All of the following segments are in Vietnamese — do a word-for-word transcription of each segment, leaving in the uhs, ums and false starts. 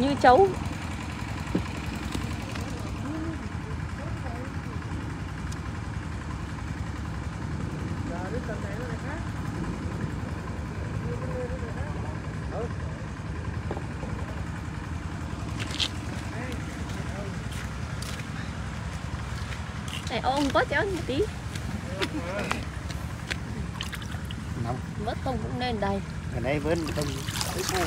như chấu. Này ông bớt cho một tí. Bớt tông cũng nên đầy. Ở đây vẫn tông thấy vui.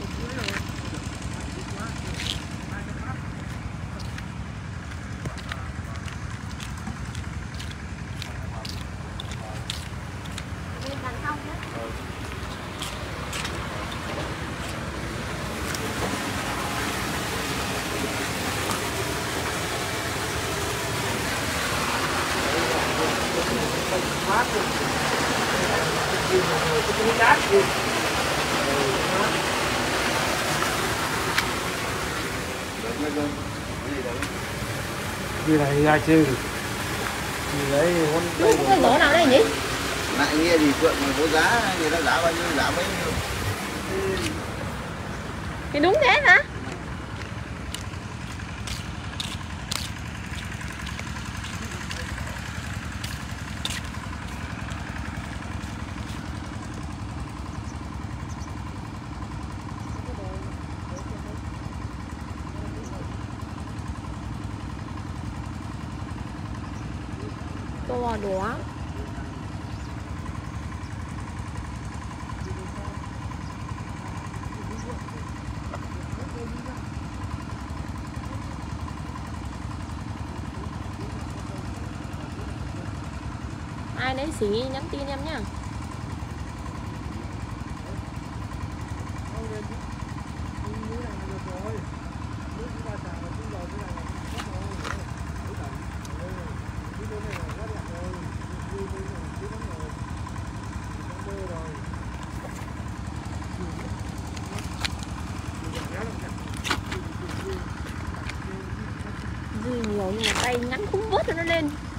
một cuối rồi, hai cân bát. Lên bàn xong đấy. Mát luôn. Mát luôn. Như này ra chứ. Như đấy con đây. Cái lỗ nào đây nhỉ? Lại nghe thì phượng mà có giá người ta giá bao nhiêu giá mấy nhiêu. Thì đúng thế mà. To đó. Ai nấy xỉ nhắn tin em nhá. Dư nhiều nhưng mà tay ngắn không vớt cho nó lên.